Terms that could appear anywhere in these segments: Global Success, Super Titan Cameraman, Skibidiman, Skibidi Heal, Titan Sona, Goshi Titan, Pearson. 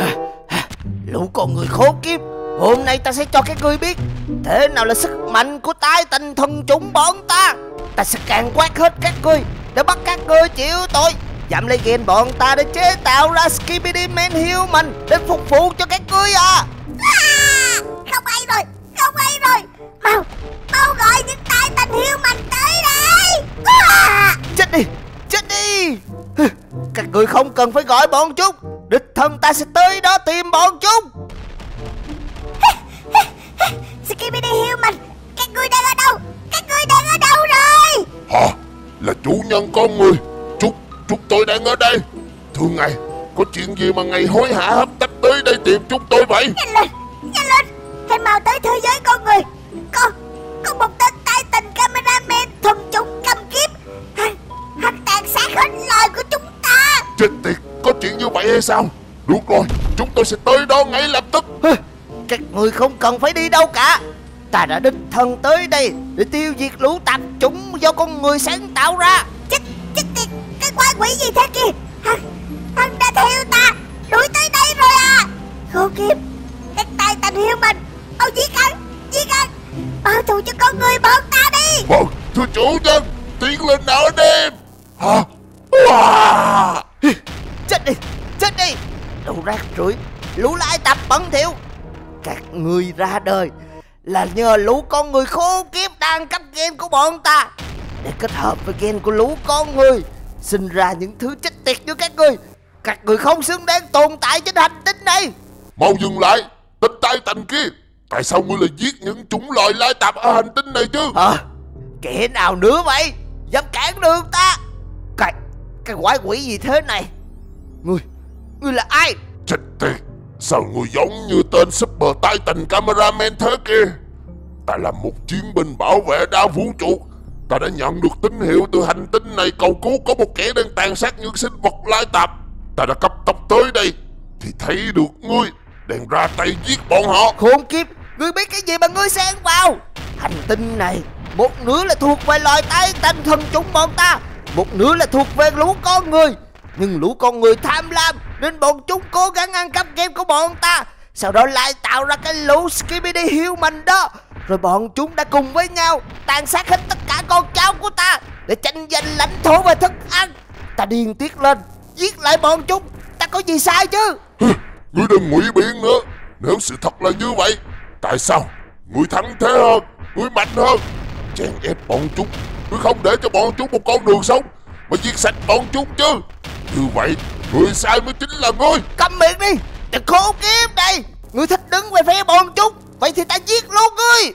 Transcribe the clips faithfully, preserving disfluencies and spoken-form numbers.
ha, ha, lũ con người khốn kiếp, hôm nay ta sẽ cho các ngươi biết thế nào là sức mạnh của Titan thần chủng bọn ta. Ta sẽ càn quét hết các ngươi để bắt các ngươi chịu tội. Dám lấy ghen bọn ta để chế tạo ra Skibidiman Hill mình để phục vụ cho các ngươi à. À, không hay rồi, không hay rồi. Mau, mau gọi những Titan Hill mình tới đây. À. Chết đi, chết đi. Các người không cần phải gọi bọn chúng. Địch thần ta sẽ tới đó tìm bọn chúng. Skibidi Heal mình, các ngươi đang ở đâu? Các ngươi đang ở đâu rồi? Hả? Là chủ nhân con người. Chúng, chúng tôi đang ở đây. Thưa ngài, có chuyện gì mà ngài hối hả hấp tấp tới đây tìm chúng tôi vậy? Nhanh lên, nhanh lên, hãy mau tới thế giới con người. Con, có một tên Titan Cameraman thuần chủng cầm kiếp. Hắn, hắn tàn sát hết loài của chúng ta. Chết tiệt, có chuyện như vậy hay sao? Đúng rồi, chúng tôi sẽ tới đó ngay lập tức. Các người không cần phải đi đâu cả. Ta đã đích thân tới đây để tiêu diệt lũ tạp chủng do con người sáng tạo ra. Chết, chết tiệt, cái quái quỷ gì thế kìa. Hắn, hắn đã theo ta, đuổi tới đây rồi à. Khổ kiếp, các Titan Hill mình, mau giết hắn, giết hắn, bảo thù cho con người bọn ta đi. Vâng, thưa chủ nhân, tiến lên nào đêm. Hả? Wow. Chết đi, chết đi, đồ rác rưởi, lũ lai tạp bẩn thỉu. Các người ra đời là nhờ lũ con người khô kiếp đang cấp gen của bọn ta để kết hợp với gen của lũ con người sinh ra những thứ chết tiệt như các người. Các người không xứng đáng tồn tại trên hành tinh này. Mau dừng lại, tên Titan kia, tại sao ngươi lại giết những chủng loài lai tạp ở hành tinh này chứ? À, kẻ nào nữa vậy, dám cản đường ta? Cái, cái quái quỷ gì thế này? Ngươi, ngươi là ai? Chết tiệt, sao người giống như tên Super Titan Cameraman thế kia? Ta là một chiến binh bảo vệ đa vũ trụ. Ta đã nhận được tín hiệu từ hành tinh này cầu cứu có một kẻ đang tàn sát những sinh vật lai tạp. Ta đã cấp tốc tới đây thì thấy được ngươi đang ra tay giết bọn họ. Khốn kiếp, ngươi biết cái gì mà ngươi xen vào? Hành tinh này một nửa là thuộc về loài Titan thần chủng bọn ta, một nửa là thuộc về lũ con người. Nhưng lũ con người tham lam nên bọn chúng cố gắng ăn cắp game của bọn ta, sau đó lại tạo ra cái lũ Skibidi Human đó. Rồi bọn chúng đã cùng với nhau tàn sát hết tất cả con cháu của ta để tranh giành lãnh thổ và thức ăn. Ta điên tiết lên, giết lại bọn chúng, ta có gì sai chứ? Ngươi đừng ngụy biện nữa. Nếu sự thật là như vậy, tại sao ngươi thắng thế hơn, ngươi mạnh hơn, chèn ép bọn chúng? Ngươi không để cho bọn chúng một con đường sống mà giết sạch bọn chúng chứ? Như vậy người sai mới chính là ngươi. Câm miệng đi, đừng khốn kiếp đây. Ngươi thích đứng về phía bọn chúng, vậy thì ta giết luôn ngươi.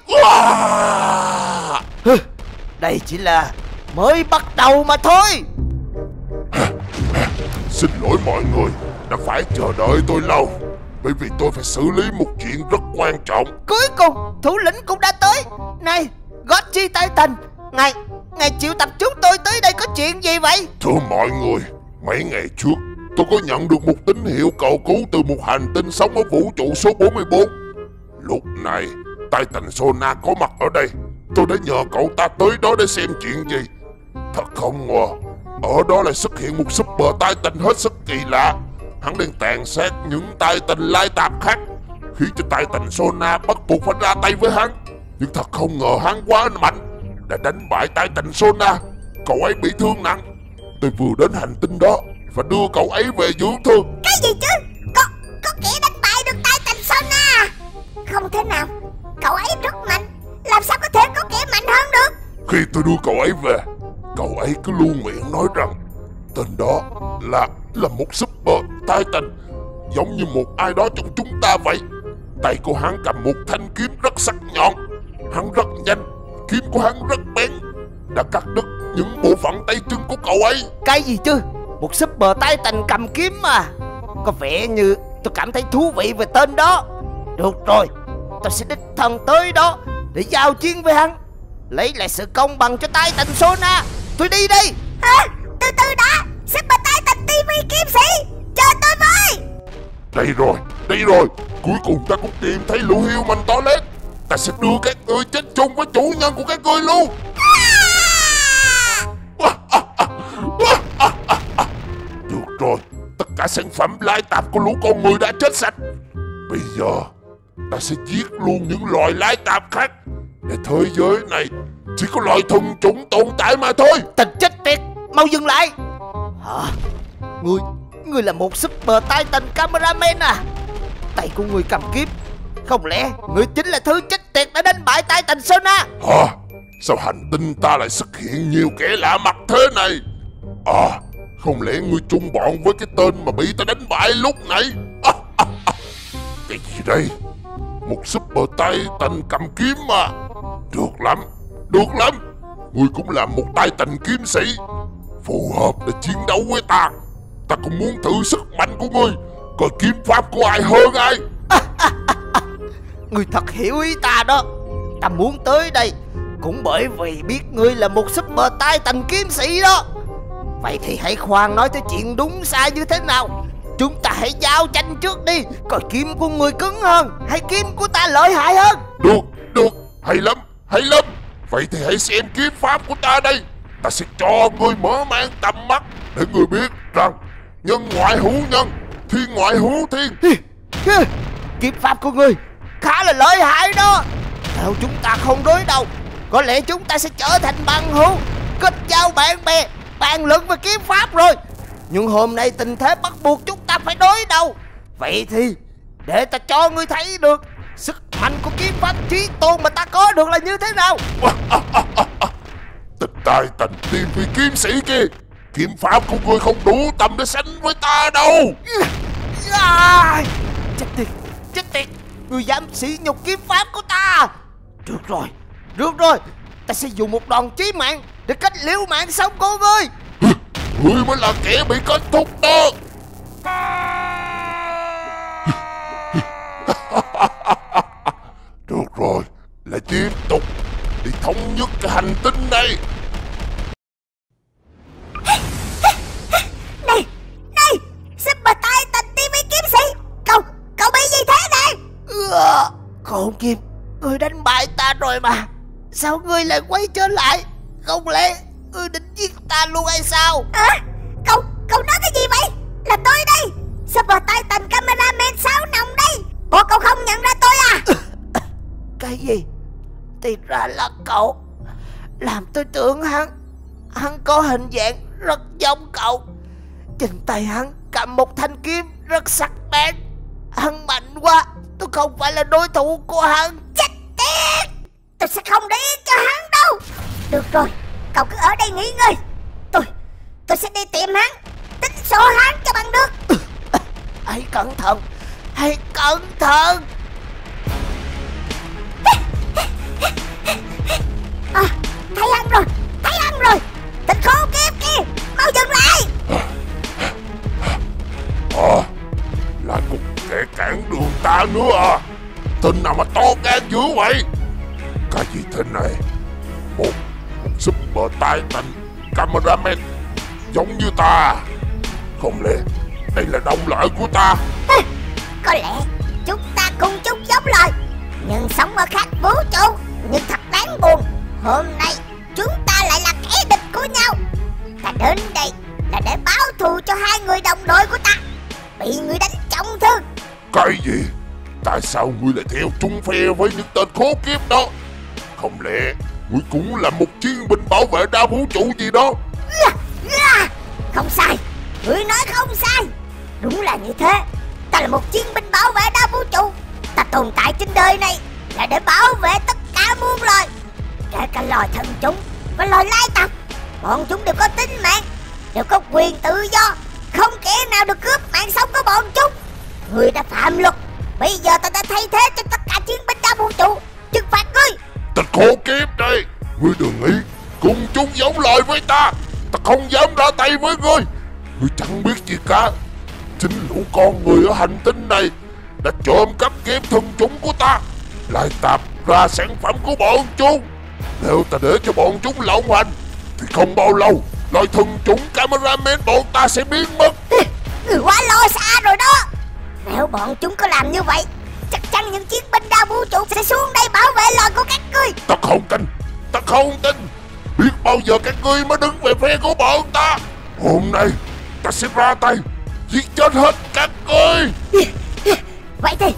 Đây chỉ là mới bắt đầu mà thôi. Xin lỗi mọi người đã phải chờ đợi tôi lâu, bởi vì tôi phải xử lý một chuyện rất quan trọng. Cuối cùng thủ lĩnh cũng đã tới. Này Goshi Titan, Ngài, ngài triệu tập chúng tôi tới đây có chuyện gì vậy? Thưa mọi người, mấy ngày trước tôi có nhận được một tín hiệu cầu cứu từ một hành tinh sống ở vũ trụ số bốn mươi bốn. Lúc này Titan Sona có mặt ở đây. Tôi đã nhờ cậu ta tới đó để xem chuyện gì. Thật không ngờ ở đó lại xuất hiện một Super Titan hết sức kỳ lạ. Hắn đang tàn sát những Titan lai tạp khác, khiến cho Titan Sona bắt buộc phải ra tay với hắn. Nhưng thật không ngờ hắn quá mạnh đã đánh bại Titan Sona. Cậu ấy bị thương nặng. Tôi vừa đến hành tinh đó và đưa cậu ấy về dưỡng thương. Cái gì chứ? Có, có kẻ đánh bại được Titan Sona? Không thể nào, cậu ấy rất mạnh, làm sao có thể có kẻ mạnh hơn được? Khi tôi đưa cậu ấy về, cậu ấy cứ luôn miệng nói rằng tên đó là là một Super Titan, giống như một ai đó trong chúng ta vậy. Tay của hắn cầm một thanh kiếm rất sắc nhọn. Hắn rất nhanh, kiếm của hắn rất bén, đã cắt đứt những bộ phận tay chân của cậu ấy. Cái gì chứ? Một Super Titan cầm kiếm mà. Có vẻ như tôi cảm thấy thú vị về tên đó. Được rồi, tôi sẽ đích thân tới đó để giao chiến với hắn, lấy lại sự công bằng cho Titan Sona. Tôi đi đây. À, từ từ đã, Super Titan ti vi kiếm sĩ, chờ tôi với. Đây rồi, đây rồi, cuối cùng ta cũng tìm thấy lũ human toilet. Ta sẽ đưa các ngươi chết chung với chủ nhân của các ngươi luôn. Cả sản phẩm lai tạp của lũ con người đã chết sạch. Bây giờ ta sẽ giết luôn những loài lai tạp khác để thế giới này chỉ có loài thuần chủng tồn tại mà thôi. Thật chết tiệt, mau dừng lại. Hả? Ngươi, ngươi là một Super Titan Cameraman à? Tay của ngươi cầm kiếm, không lẽ ngươi chính là thứ chết tiệt đã đánh bại Titan Sona? Hả? Sao hành tinh ta lại xuất hiện nhiều kẻ lạ mặt thế này? À, không lẽ ngươi chung bọn với cái tên mà bị ta đánh bại lúc nãy? À, à, à. Cái gì đây? Một Super Titan cầm kiếm mà. Được lắm, được lắm. Ngươi cũng là một Titan kiếm sĩ, phù hợp để chiến đấu với ta. Ta cũng muốn thử sức mạnh của ngươi, coi kiếm pháp của ai hơn ai. À, à, à, à. Ngươi thật hiểu ý ta đó. Ta muốn tới đây cũng bởi vì biết ngươi là một Super Titan kiếm sĩ đó. Vậy thì hãy khoan nói tới chuyện đúng sai như thế nào. Chúng ta hãy giao tranh trước đi, coi kiếm của người cứng hơn hay kiếm của ta lợi hại hơn. Được, được, hay lắm, hay lắm. Vậy thì hãy xem kiếm pháp của ta đây. Ta sẽ cho ngươi mở mang tầm mắt để ngươi biết rằng nhân ngoại hữu nhân, thiên ngoại hữu thiên. Kiếm pháp của ngươi khá là lợi hại đó. Nếu chúng ta không đối đầu, có lẽ chúng ta sẽ trở thành bằng hữu, kết giao bạn bè, bàn luận về kiếm pháp rồi. Nhưng hôm nay tình thế bắt buộc chúng ta phải đối đầu. Vậy thì để ta cho ngươi thấy được sức mạnh của kiếm pháp trí tôn mà ta có được là như thế nào. Tịch tài tình tiên vì kiếm sĩ kia, kiếm pháp của ngươi không đủ tầm để sánh với ta đâu. Chết tiệt, chết tiệt. Ngươi dám sỉ nhục kiếm pháp của ta. Được rồi, được rồi. Ta sẽ dùng một đòn chí mạng để kết liễu mạng sống của ngươi. Ngươi mới là kẻ bị kết thúc đó. Được rồi, lại tiếp tục đi thống nhất cái hành tinh này. Này, này, Super Titan ti vi kiếm sĩ, cậu, cậu bị gì thế này? Ừ, khổ kim, ngươi đánh bại ta rồi mà. Sao ngươi lại quay trở lại? Không lẽ ngươi định giết ta luôn hay sao? À, cậu, cậu nói cái gì vậy? Là tôi đây, Super Titan Cameraman sáu nòng đây. Ủa, cậu không nhận ra tôi à? Cái gì? Thì ra là cậu. Làm tôi tưởng hắn, hắn có hình dạng rất giống cậu. Trên tay hắn cầm một thanh kiếm rất sắc bén. Hắn mạnh quá, tôi không phải là đối thủ của hắn. Chết tiệt, tôi sẽ không để yên cho hắn đâu. Được rồi, cậu cứ ở đây nghỉ ngơi. Tôi, tôi sẽ đi tìm hắn, tính sổ hắn cho bằng được. Hãy cẩn thận, hãy cẩn thận. À, thấy hắn rồi, thấy hắn rồi. Thịt khốn kiếp kia, mau dừng lại. À, là một kẻ cản đường ta nữa à? Tên nào mà to gan dữ vậy? Cái gì thế này? Một Super Titan Cameraman giống như ta. Không lẽ đây là đồng loại của ta? À, có lẽ chúng ta cùng chung giống loài, nhưng sống ở khác vũ trụ. Nhưng thật đáng buồn, hôm nay chúng ta lại là kẻ địch của nhau. Ta đến đây là để báo thù cho hai người đồng đội của ta bị người đánh trọng thương. Cái gì? Tại sao ngươi lại theo chung phe với những tên khốn kiếp đó? Không lẽ ngươi cũng là một chiến binh bảo vệ đa vũ trụ gì đó? Không sai, ngươi nói không sai. Đúng là như thế. Ta là một chiến binh bảo vệ đa vũ trụ. Ta tồn tại trên đời này là để bảo vệ tất cả muôn loài, kể cả loài thần chúng và loài lai tặc. Bọn chúng đều có tính mạng, đều có quyền tự do, không kẻ nào được cướp mạng sống của bọn chúng. Ngươi đã phạm luật, bây giờ ta đã thay thế cho tất cả chiến binh đa vũ trụ, trừng phạt ngươi. Tịch khổ kiếp đây, ngươi đừng nghĩ cùng chúng giống loài với ta. Ta không dám ra tay với ngươi. Ngươi chẳng biết gì cả. Chính lũ con người ở hành tinh này đã trộm cắp kiếm thần chúng của ta, lại tạp ra sản phẩm của bọn chúng. Nếu ta để cho bọn chúng lộng hành thì không bao lâu loài thần chủng Cameraman bọn ta sẽ biến mất. Người quá lo xa rồi đó. Nếu bọn chúng có làm như vậy, chắc chắn những chiến binh đa vũ trụ sẽ xuống đây bảo vệ loài của các ngươi. Ta không tin, ta không tin. Biết bao giờ các ngươi mới đứng về phe của bọn ta. Hôm nay ta sẽ ra tay, Giết chết hết các ngươi. Vậy thì